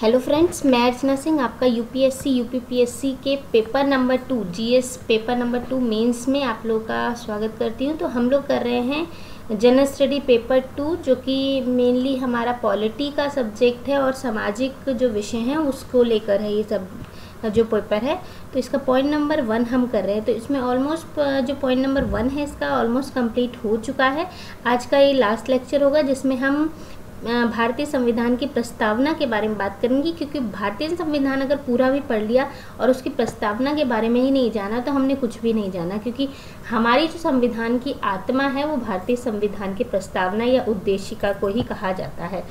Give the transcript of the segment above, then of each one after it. Hello friends, मैं अर्चना सिंह आपका UPSC UPPSC के paper number 2 GS paper number 2 mains में आप लोगों का स्वागत करती हूं। तो हम लोग कर रहे हैं जनरल स्टडी पेपर 2, जो कि मेनली हमारा पॉलिटी का सब्जेक्ट है और सामाजिक जो विषय हैं उसको लेकर है ये सब जो पेपर है। तो इसका पॉइंट नंबर 1 हम कर रहे हैं। तो इसमें ऑलमोस्ट जो पॉइंट नंबर 1 है इसका ऑलमोस्ट कंप्लीट हो चुका है। आज का ये लास्ट लेक्चर होगा जिसमें हम भारतीय संविधान की प्रस्तावना के बारे में बात करेंगे, क्योंकि भारतीय संविधान अगर पूरा भी पढ़ लिया और उसकी प्रस्तावना के बारे में ही नहीं जाना तो हमने कुछ भी नहीं जाना, क्योंकि हमारी जो संविधान की आत्मा है वो भारतीय संविधान की प्रस्तावना या उद्देशिका को ही कहा जाता है।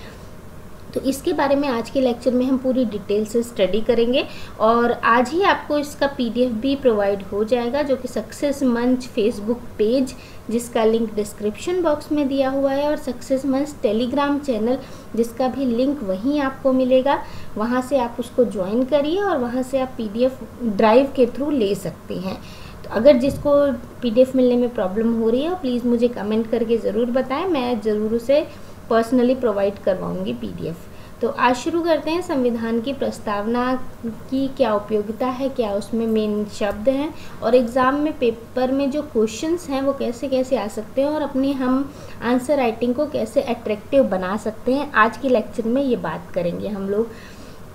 तो इसके बारे में आज के लेक्चर में हम पूरी डिटेल से स्टडी करेंगे और आज ही आपको इसका पीडीएफ भी प्रोवाइड हो जाएगा, जो कि सक्सेस मंच फेसबुक पेज जिसका लिंक डिस्क्रिप्शन बॉक्स में दिया हुआ है और सक्सेस मंच टेलीग्राम चैनल जिसका भी लिंक वहीं आपको मिलेगा, वहां से आप उसको ज्वाइन करिए और वहां से आप पीडीएफ ड्राइव के थ्रू ले सकते हैं। तो अगर जिसको पीडीएफ मिलने में प्रॉब्लम हो रही है प्लीज़ मुझे कमेंट करके ज़रूर बताएँ, मैं ज़रूर उसे पर्सनली प्रोवाइड करवाऊंगी पीडीएफ। तो आज शुरू करते हैं संविधान की प्रस्तावना की क्या उपयोगिता है, क्या उसमें मेन शब्द हैं और एग्ज़ाम में पेपर में जो क्वेश्चंस हैं वो कैसे कैसे आ सकते हैं और अपनी हम आंसर राइटिंग को कैसे अट्रैक्टिव बना सकते हैं। आज के लेक्चर में ये बात करेंगे हम लोग।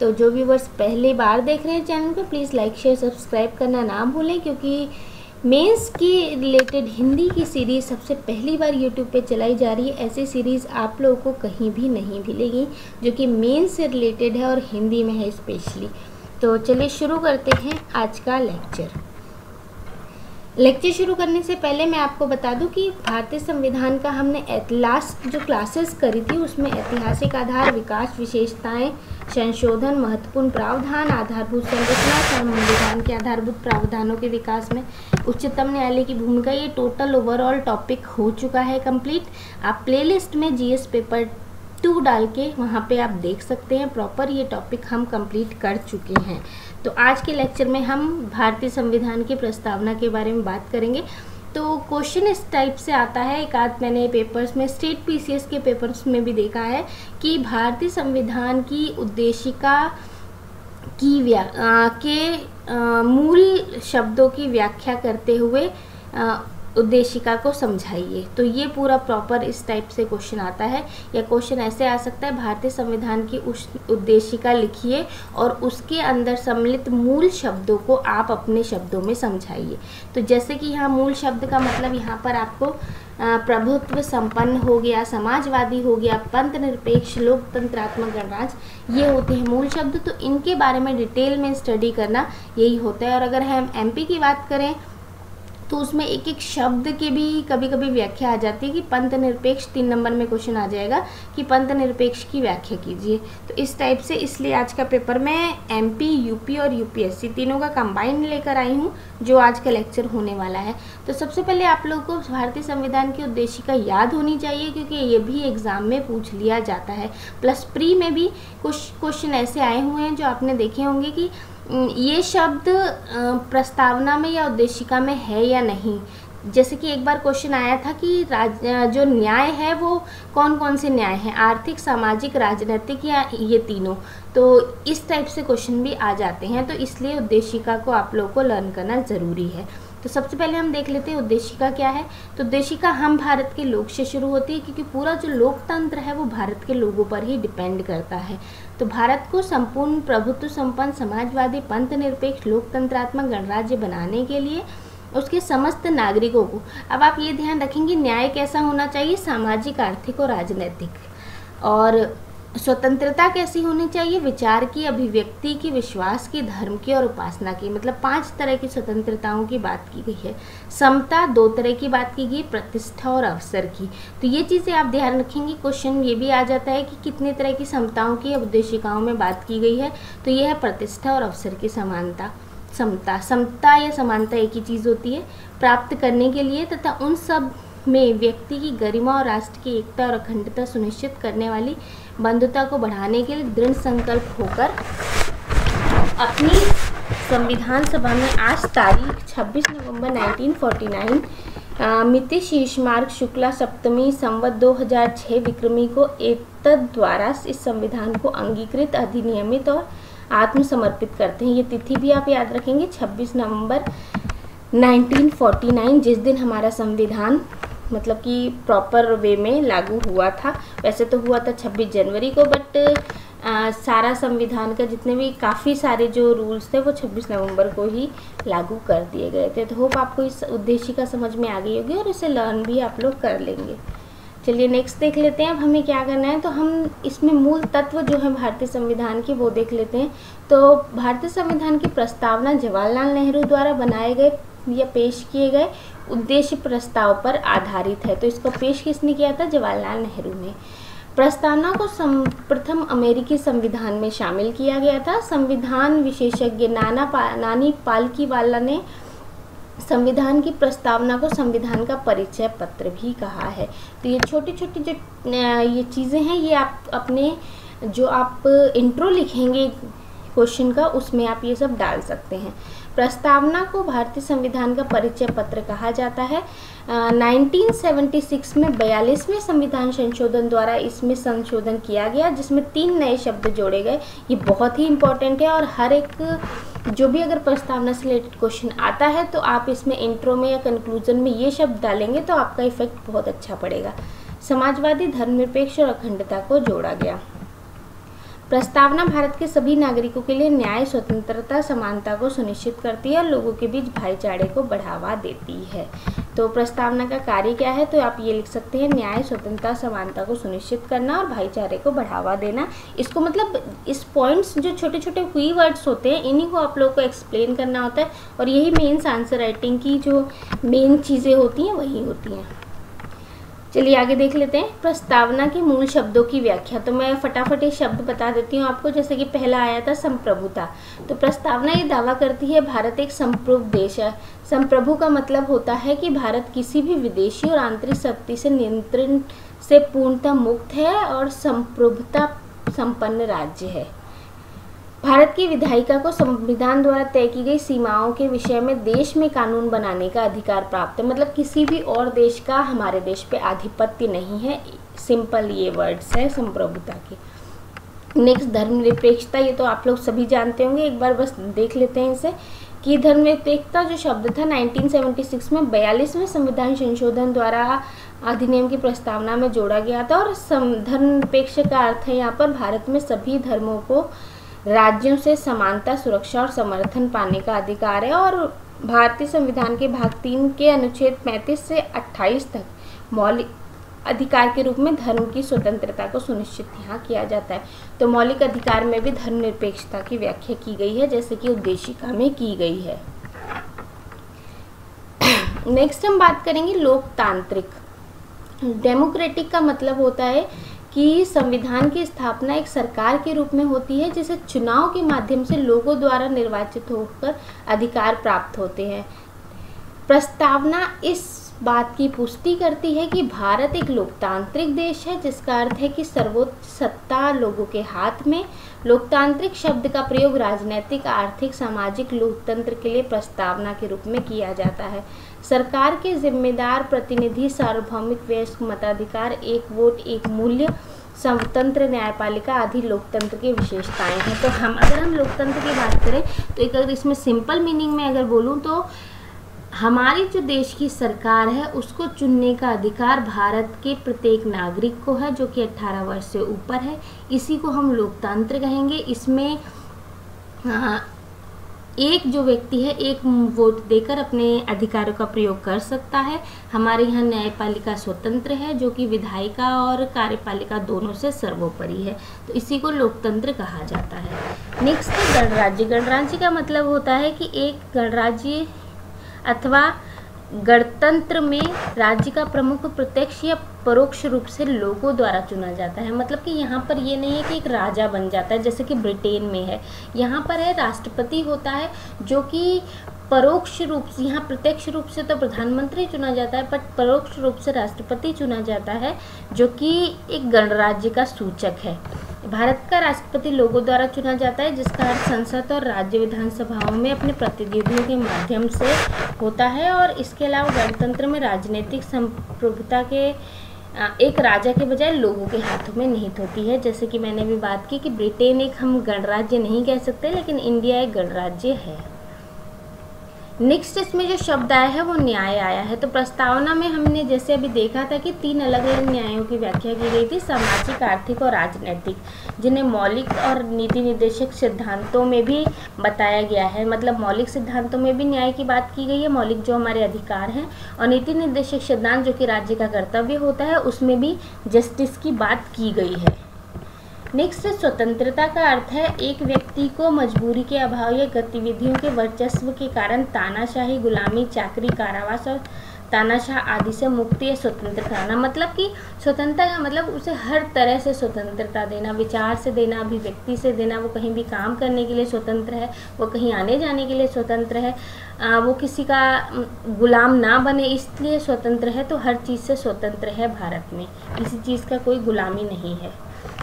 तो जो व्यूवर्स पहली बार देख रहे हैं चैनल को प्लीज़ लाइक शेयर सब्सक्राइब करना ना भूलें, क्योंकि मेंस की रिलेटेड हिंदी की सीरीज़ सबसे पहली बार यूट्यूब पे चलाई जा रही है। ऐसी सीरीज़ आप लोगों को कहीं भी नहीं मिलेगी जो कि मेंस से रिलेटेड है और हिंदी में है स्पेशली। तो चलिए शुरू करते हैं आज का लेक्चर शुरू करने से पहले मैं आपको बता दूं कि भारतीय संविधान का हमने लास्ट जो क्लासेस करी थी उसमें ऐतिहासिक आधार, विकास विशेषताएं, संशोधन, महत्वपूर्ण प्रावधान, आधारभूत संरचना, संविधान के आधारभूत प्रावधानों के विकास में उच्चतम न्यायालय की भूमिका, ये टोटल ओवरऑल टॉपिक हो चुका है कंप्लीट। आप प्लेलिस्ट में जीएस पेपर 2 डाल के वहाँ पे आप देख सकते हैं प्रॉपर, ये टॉपिक हम कंप्लीट कर चुके हैं। तो आज के लेक्चर में हम भारतीय संविधान की प्रस्तावना के बारे में बात करेंगे। तो क्वेश्चन इस टाइप से आता है, एक आध मैंने पेपर्स में स्टेट पीसीएस के पेपर्स में भी देखा है कि भारतीय संविधान की उद्देशिका की मूल शब्दों की व्याख्या करते हुए उद्देशिका को समझाइए। तो ये पूरा प्रॉपर इस टाइप से क्वेश्चन आता है, या क्वेश्चन ऐसे आ सकता है भारतीय संविधान की उस उद्देशिका लिखिए और उसके अंदर सम्मिलित मूल शब्दों को आप अपने शब्दों में समझाइए। तो जैसे कि यहाँ मूल शब्द का मतलब यहाँ पर आपको प्रभुत्व संपन्न हो गया, समाजवादी हो गया, पंथ निरपेक्ष, लोकतंत्रात्मक गणराज्य, ये होते हैं मूल शब्द। तो इनके बारे में डिटेल में स्टडी करना यही होता है। और अगर हम एमपी की बात करें तो उसमें एक एक शब्द के भी कभी कभी व्याख्या आ जाती है कि पंथ निरपेक्ष 3 नंबर में क्वेश्चन आ जाएगा कि पंथ निरपेक्ष की व्याख्या कीजिए। तो इस टाइप से, इसलिए आज का पेपर मैं एमपी, यूपी और यूपीएससी तीनों का कंबाइंड लेकर आई हूँ जो आज का लेक्चर होने वाला है। तो सबसे पहले आप लोगों को भारतीय संविधान की उद्देशिका याद होनी चाहिए, क्योंकि ये भी एग्ज़ाम में पूछ लिया जाता है। प्लस प्री में भी कुछ क्वेश्चन ऐसे आए हुए हैं जो आपने देखे होंगे कि ये शब्द प्रस्तावना में या उद्देशिका में है या नहीं। जैसे कि एक बार क्वेश्चन आया था कि जो न्याय है वो कौन कौन से न्याय हैं, आर्थिक, सामाजिक, राजनीतिक या ये तीनों। तो इस टाइप से क्वेश्चन भी आ जाते हैं, तो इसलिए उद्देशिका को आप लोगों को लर्न करना ज़रूरी है। तो सबसे पहले हम देख लेते हैं उद्देशिका क्या है। तो उद्देशिका हम भारत के लोग से शुरू होती है, क्योंकि पूरा जो लोकतंत्र है वो भारत के लोगों पर ही डिपेंड करता है। तो भारत को संपूर्ण प्रभुत्व संपन्न, समाजवादी, पंथ निरपेक्ष, लोकतंत्रात्मक गणराज्य बनाने के लिए उसके समस्त नागरिकों को, अब आप ये ध्यान रखेंगे न्याय कैसा होना चाहिए, सामाजिक, आर्थिक और राजनैतिक, और स्वतंत्रता कैसी होनी चाहिए, विचार की, अभिव्यक्ति की, विश्वास की, धर्म की और उपासना की, मतलब 5 तरह की स्वतंत्रताओं की बात की गई है। समता 2 तरह की बात की गई, प्रतिष्ठा और अवसर की। तो ये चीज़ें आप ध्यान रखेंगे। क्वेश्चन ये भी आ जाता है कि कितने तरह की समताओं की उद्देशिकाओं में बात की गई है, तो ये है प्रतिष्ठा और अवसर की समानता। समता या समानता एक ही चीज़ होती है, प्राप्त करने के लिए तथा उन सब में व्यक्ति की गरिमा और राष्ट्र की एकता और अखंडता सुनिश्चित करने वाली बंधुता को बढ़ाने के लिए दृढ़ संकल्प होकर अपनी संविधान सभा में आज तारीख 26 नवंबर 1949 मिति शीर्ष मार्ग शुक्ला सप्तमी संवत 2006 विक्रमी को एतद् द्वारा इस संविधान को अंगीकृत, अधिनियमित और आत्मसमर्पित करते हैं। ये तिथि भी आप याद रखेंगे 26 नवंबर 1949, जिस दिन हमारा संविधान मतलब कि प्रॉपर वे में लागू हुआ था। वैसे तो हुआ था 26 जनवरी को, बट सारा संविधान का जितने भी काफ़ी सारे जो रूल्स थे वो 26 नवंबर को ही लागू कर दिए गए थे। तो होप आपको इस उद्देश्य का समझ में आ गई होगी और इसे लर्न भी आप लोग कर लेंगे। चलिए नेक्स्ट देख लेते हैं। अब हमें क्या करना है, तो हम इसमें मूल तत्व जो है भारतीय संविधान के वो देख लेते हैं। तो भारतीय संविधान की प्रस्तावना जवाहरलाल नेहरू द्वारा बनाए गए या पेश किए गए उद्देश्य प्रस्ताव पर आधारित है। तो इसको पेश किसने किया था? जवाहरलाल नेहरू ने। प्रस्तावना को प्रथम अमेरिकी संविधान में शामिल किया गया था। संविधान विशेषज्ञ नानी पालकी वाला ने संविधान की प्रस्तावना को संविधान का परिचय पत्र भी कहा है। तो ये छोटी छोटी जो ये चीज़ें हैं, ये आप अपने जो आप इंट्रो लिखेंगे क्वेश्चन का, उसमें आप ये सब डाल सकते हैं। प्रस्तावना को भारतीय संविधान का परिचय पत्र कहा जाता है। 1976 में 42वें संविधान संशोधन द्वारा इसमें संशोधन किया गया, जिसमें 3 नए शब्द जोड़े गए। ये बहुत ही इम्पोर्टेंट है और हर एक जो भी अगर प्रस्तावना से रिलेटेड क्वेश्चन आता है तो आप इसमें इंट्रो में या कंक्लूजन में ये शब्द डालेंगे तो आपका इफेक्ट बहुत अच्छा पड़ेगा। समाजवादी, धर्मनिरपेक्ष और अखंडता को जोड़ा गया। प्रस्तावना भारत के सभी नागरिकों के लिए न्याय, स्वतंत्रता, समानता को सुनिश्चित करती है और लोगों के बीच भाईचारे को बढ़ावा देती है। तो प्रस्तावना का कार्य क्या है, तो आप ये लिख सकते हैं न्याय, स्वतंत्रता, समानता को सुनिश्चित करना और भाईचारे को बढ़ावा देना। इसको मतलब इस पॉइंट्स जो छोटे छोटे की वर्ड्स होते हैं, इन्हीं को आप लोगों को एक्सप्लेन करना होता है और यही मेन्स आंसर राइटिंग की जो मेन चीज़ें होती हैं वही होती हैं। चलिए आगे देख लेते हैं। प्रस्तावना के मूल शब्दों की व्याख्या, तो मैं फटाफट ये शब्द बता देती हूँ आपको। जैसे कि पहला आया था संप्रभुता। तो प्रस्तावना ये दावा करती है भारत एक संप्रभु देश है। संप्रभु का मतलब होता है कि भारत किसी भी विदेशी और आंतरिक शक्ति से नियंत्रण से पूर्णतः मुक्त है और संप्रभुता संपन्न राज्य है। भारत की विधायिका को संविधान द्वारा तय की गई सीमाओं के विषय में देश में कानून बनाने का अधिकार प्राप्त है। मतलब किसी भी और देश का हमारे देश पे आधिपत्य नहीं है। सिंपल ये वर्ड्स है संप्रभुता के। नेक्स्ट धर्मनिरपेक्षता, ये तो आप लोग सभी जानते होंगे, एक बार बस देख लेते हैं इसे कि धर्मनिरपेक्षता जो शब्द था 1976 में 42वें संविधान संशोधन द्वारा अधिनियम की प्रस्तावना में जोड़ा गया था। और धर्मनिरपेक्ष का अर्थ है यहाँ पर भारत में सभी धर्मों को राज्यों से समानता, सुरक्षा और समर्थन पाने का अधिकार है। और भारतीय संविधान के भाग 3 के अनुच्छेद 35 से 28 तक मौलिक अधिकार के रूप में धर्म की स्वतंत्रता को सुनिश्चित यहाँ किया जाता है। तो मौलिक अधिकार में भी धर्मनिरपेक्षता की व्याख्या की गई है, जैसे कि उद्देशिका में की गई है। नेक्स्ट हम बात करेंगे लोकतांत्रिक। डेमोक्रेटिक का मतलब होता है कि संविधान की स्थापना एक सरकार के रूप में होती है जिसे चुनाव के माध्यम से लोगों द्वारा निर्वाचित होकर अधिकार प्राप्त होते हैं। प्रस्तावना इस बात की पुष्टि करती है कि भारत एक लोकतांत्रिक देश है, जिसका अर्थ है कि सर्वोच्च सत्ता लोगों के हाथ में। लोकतांत्रिक शब्द का प्रयोग राजनैतिक, आर्थिक, सामाजिक लोकतंत्र के लिए प्रस्तावना के रूप में किया जाता है। सरकार के जिम्मेदार प्रतिनिधि, सार्वभौमिक वयस्क मताधिकार, एक वोट एक मूल्य, स्वतंत्र न्यायपालिका आदि लोकतंत्र की विशेषताएं हैं। तो अगर हम लोकतंत्र की बात करें तो एक अगर इसमें सिंपल मीनिंग में अगर बोलूं तो हमारी जो देश की सरकार है उसको चुनने का अधिकार भारत के प्रत्येक नागरिक को है जो कि 18 वर्ष से ऊपर है। इसी को हम लोकतंत्र कहेंगे। इसमें एक जो व्यक्ति है एक वोट देकर अपने अधिकारों का प्रयोग कर सकता है। हमारे यहाँ न्यायपालिका स्वतंत्र है जो कि विधायिका और कार्यपालिका दोनों से सर्वोपरि है। तो इसी को लोकतंत्र कहा जाता है। नेक्स्ट है गणराज्य। गणराज्य का मतलब होता है कि एक गणराज्य अथवा गणतंत्र में राज्य का प्रमुख प्रत्यक्ष या परोक्ष रूप से लोगों द्वारा चुना जाता है। मतलब कि यहाँ पर ये नहीं है कि एक राजा बन जाता है जैसे कि ब्रिटेन में है। यहाँ पर है राष्ट्रपति होता है जो कि परोक्ष रूप से, यहाँ प्रत्यक्ष रूप से तो प्रधानमंत्री चुना जाता है, बट परोक्ष रूप से राष्ट्रपति चुना जाता है जो कि एक गणराज्य का सूचक है। भारत का राष्ट्रपति लोगों द्वारा चुना जाता है, जिसका हर संसद और राज्य विधानसभाओं में अपने प्रतिनिधियों के माध्यम से होता है। और इसके अलावा गणतंत्र में राजनीतिक संप्रभुता के एक राजा के बजाय लोगों के हाथों में निहित होती है। जैसे कि मैंने भी बात की कि ब्रिटेन एक हम गणराज्य नहीं कह सकते, लेकिन इंडिया एक गणराज्य है। नेक्स्ट इसमें जो शब्द आया है वो न्याय आया है। तो प्रस्तावना में हमने जैसे अभी देखा था कि तीन अलग अलग न्यायों की व्याख्या की गई थी, सामाजिक, आर्थिक और राजनैतिक, जिन्हें मौलिक और नीति निर्देशक सिद्धांतों में भी बताया गया है। मतलब मौलिक सिद्धांतों में भी न्याय की बात की गई है, मौलिक जो हमारे अधिकार हैं, और नीति निर्देशक सिद्धांत जो कि राज्य का कर्तव्य होता है उसमें भी जस्टिस की बात की गई है। नेक्स्ट स्वतंत्रता का अर्थ है एक व्यक्ति को मजबूरी के अभाव या गतिविधियों के वर्चस्व के कारण तानाशाही, गुलामी, चाकरी, कारावास और तानाशाह आदि से मुक्ति या स्वतंत्र कराना। मतलब कि स्वतंत्रता का मतलब उसे हर तरह से स्वतंत्रता देना, विचार से देना, अभिव्यक्ति से देना। वो कहीं भी काम करने के लिए स्वतंत्र है, वो कहीं आने जाने के लिए स्वतंत्र है, वो किसी का गुलाम ना बने इसलिए स्वतंत्र है। तो हर चीज़ से स्वतंत्र है भारत में, किसी चीज़ का कोई गुलामी नहीं है।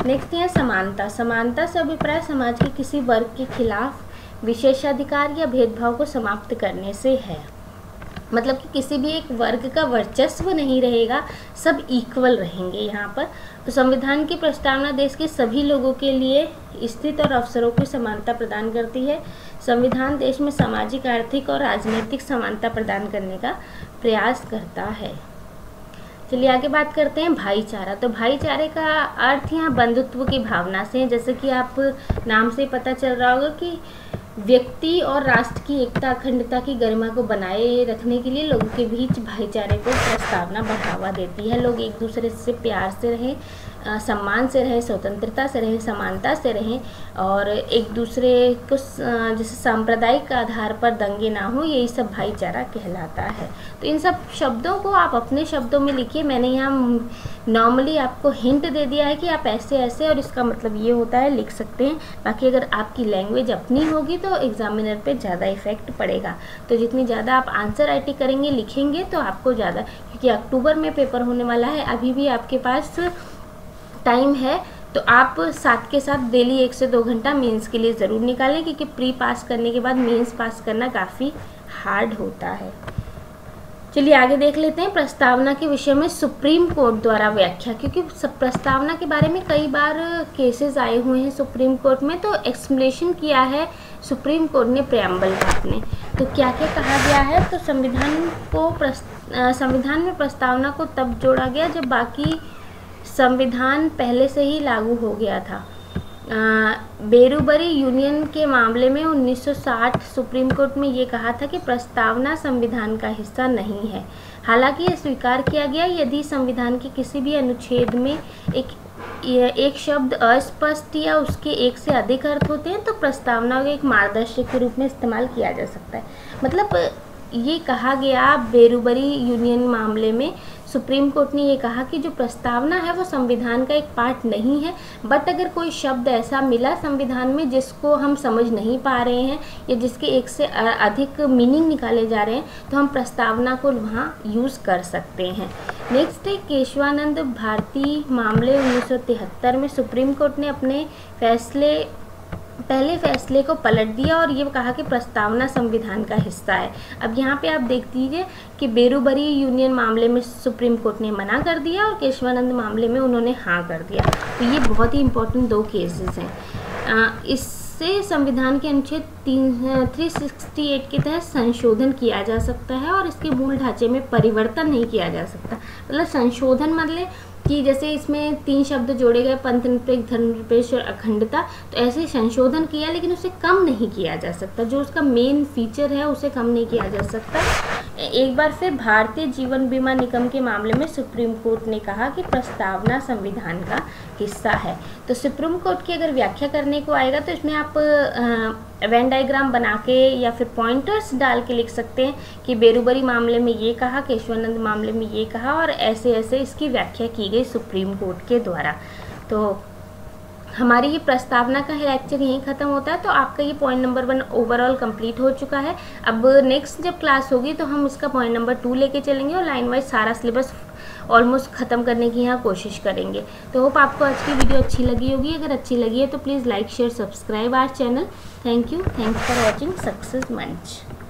नेक्स्ट है समानता। समानता से अभिप्राय समाज के किसी वर्ग के खिलाफ विशेषाधिकार या भेदभाव को समाप्त करने से है। मतलब कि किसी भी एक वर्ग का वर्चस्व नहीं रहेगा, सब इक्वल रहेंगे यहाँ पर। तो संविधान की प्रस्तावना देश के सभी लोगों के लिए स्थित और अवसरों की समानता प्रदान करती है। संविधान देश में सामाजिक, आर्थिक और राजनीतिक समानता प्रदान करने का प्रयास करता है। चलिए आगे बात करते हैं भाईचारा। तो भाईचारे का अर्थ यहाँ बंधुत्व की भावना से है। जैसे कि आप नाम से पता चल रहा होगा कि व्यक्ति और राष्ट्र की एकता, अखंडता की गरिमा को बनाए रखने के लिए लोगों के बीच भाईचारे को प्रस्तावना बढ़ावा देती है। लोग एक दूसरे से प्यार से रहें, सम्मान से रहें, स्वतंत्रता से रहें, समानता से रहें और एक दूसरे को जैसे सांप्रदायिक आधार पर दंगे ना हो, यही सब भाईचारा कहलाता है। तो इन सब शब्दों को आप अपने शब्दों में लिखिए। मैंने यहाँ नॉर्मली आपको हिंट दे दिया है कि आप ऐसे ऐसे और इसका मतलब ये होता है लिख सकते हैं। बाकी अगर आपकी लैंग्वेज अपनी होगी तो एग्जामिनर पे ज़्यादा इफेक्ट पड़ेगा। तो जितनी ज़्यादा आप आंसर राइटिंग करेंगे, लिखेंगे तो आपको ज़्यादा, क्योंकि अक्टूबर में पेपर होने वाला है, अभी भी आपके पास टाइम है। तो आप साथ के साथ डेली 1 से 2 घंटा मेंस के लिए ज़रूर निकालें, क्योंकि प्री पास करने के बाद मेंस पास करना काफ़ी हार्ड होता है। चलिए आगे देख लेते हैं प्रस्तावना के विषय में सुप्रीम कोर्ट द्वारा व्याख्या, क्योंकि प्रस्तावना के बारे में कई बार केसेस आए हुए हैं सुप्रीम कोर्ट में। तो एक्सप्लेनेशन किया है सुप्रीम कोर्ट ने प्रेम्बल पार्ट में, तो क्या क्या कहा गया है। तो संविधान में प्रस्तावना को तब जोड़ा गया जब बाकी संविधान पहले से ही लागू हो गया था। बेरुबरी यूनियन के मामले में 1960 सुप्रीम कोर्ट में ये कहा था कि प्रस्तावना संविधान का हिस्सा नहीं है। हालांकि यह स्वीकार किया गया यदि संविधान के किसी भी अनुच्छेद में एक शब्द अस्पष्ट या उसके एक से अधिक अर्थ होते हैं तो प्रस्तावना को एक मार्गदर्शक के रूप में इस्तेमाल किया जा सकता है। मतलब ये कहा गया बेरुबरी यूनियन मामले में सुप्रीम कोर्ट ने ये कहा कि जो प्रस्तावना है वो संविधान का एक पार्ट नहीं है, बट अगर कोई शब्द ऐसा मिला संविधान में जिसको हम समझ नहीं पा रहे हैं या जिसके एक से अधिक मीनिंग निकाले जा रहे हैं तो हम प्रस्तावना को वहाँ यूज़ कर सकते हैं। नेक्स्ट है केशवानंद भारती मामले 1973 में सुप्रीम कोर्ट ने अपने पहले फैसले को पलट दिया और ये कहा कि प्रस्तावना संविधान का हिस्सा है। अब यहाँ पे आप देख दीजिए कि बेरुबरी यूनियन मामले में सुप्रीम कोर्ट ने मना कर दिया और केशवानंद मामले में उन्होंने हाँ कर दिया। तो ये बहुत ही इम्पोर्टेंट 2 केसेस हैं। इससे संविधान के अनुच्छेद 368 के तहत संशोधन किया जा सकता है और इसके मूल ढांचे में परिवर्तन नहीं किया जा सकता। मतलब संशोधन मतलब कि जैसे इसमें 3 शब्द जोड़े गए, पंथ निरपेक्ष, धर्म निरपेक्ष और अखंडता, तो ऐसे संशोधन किया लेकिन उसे कम नहीं किया जा सकता, जो उसका मेन फीचर है उसे कम नहीं किया जा सकता। एक बार फिर भारतीय जीवन बीमा निगम के मामले में सुप्रीम कोर्ट ने कहा कि प्रस्तावना संविधान का हिस्सा है। तो सुप्रीम कोर्ट की अगर व्याख्या करने को आएगा तो इसमें आप वेन डायग्राम बना के या फिर पॉइंटर्स डाल के लिख सकते हैं कि बेरुबरी मामले में ये कहा, केशवानंद मामले में ये कहा और ऐसे ऐसे इसकी व्याख्या की गई सुप्रीम कोर्ट के द्वारा। तो हमारी ये प्रस्तावना का लेक्चर यहीं ख़त्म होता है। तो आपका ये पॉइंट नंबर 1 ओवरऑल कंप्लीट हो चुका है। अब नेक्स्ट जब क्लास होगी तो हम इसका पॉइंट नंबर 2 लेके चलेंगे और लाइन वाइज सारा सिलेबस ऑलमोस्ट ख़त्म करने की यहाँ कोशिश करेंगे। तो होप आपको आज की वीडियो अच्छी लगी होगी। अगर अच्छी लगी है तो please like share subscribe our channel. Thank you. Thanks for watching success मंच।